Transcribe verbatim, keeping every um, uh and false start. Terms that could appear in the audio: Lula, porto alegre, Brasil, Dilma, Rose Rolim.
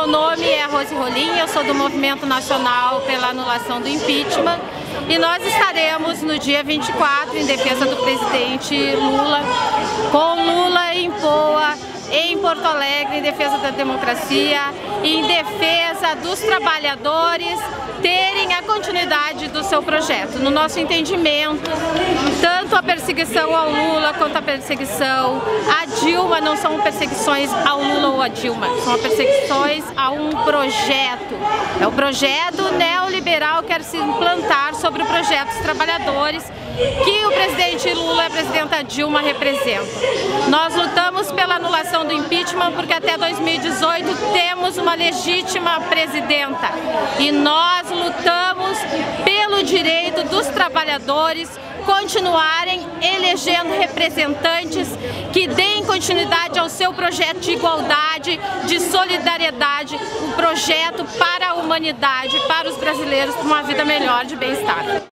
Meu nome é Rose Rolim, eu sou do Movimento Nacional pela Anulação do Impeachment e nós estaremos no dia vinte e quatro em defesa do presidente Lula, com Lula em Poa, em Porto Alegre, em defesa da democracia, em defesa dos trabalhadores terem a continuidade do seu projeto. No nosso entendimento, tanto a perseguição ao Lula quanto a perseguição à Dilma não são perseguições ao Lula ou à Dilma, são perseguições a um projeto. É o projeto neoliberal que quer se implantar sobre o projeto dos trabalhadores que o presidente Lula e a presidenta Dilma representam. Nós lutamos pela anulação do impeachment porque até dois mil e dezoito temos uma legítima presidenta e nós lutamos pelo direito dos trabalhadores continuarem elegendo representantes que deem continuidade ao seu projeto de igualdade, de solidariedade, um projeto para a humanidade, para os brasileiros, para uma vida melhor de bem-estar.